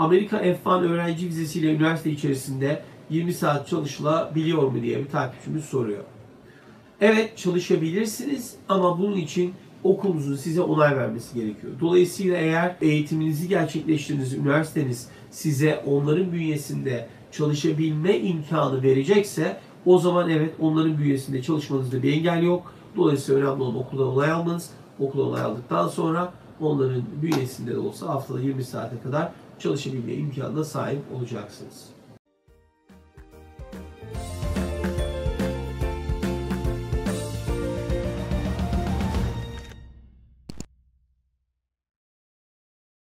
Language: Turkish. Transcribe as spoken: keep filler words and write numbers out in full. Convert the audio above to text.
Amerika F bir öğrenci vizesiyle üniversite içerisinde yirmi saat çalışılabiliyor mu diye bir takipçimiz soruyor. Evet, çalışabilirsiniz ama bunun için okulunuzun size onay vermesi gerekiyor. Dolayısıyla eğer eğitiminizi gerçekleştirdiğiniz üniversiteniz size onların bünyesinde çalışabilme imkanı verecekse o zaman evet, onların bünyesinde çalışmanızda bir engel yok. Dolayısıyla önemli olan okuldan onay almanız. Okuldan onay aldıktan sonra onların bünyesinde de olsa haftada yirmi saate kadar çalışabilme imkanına sahip olacaksınız.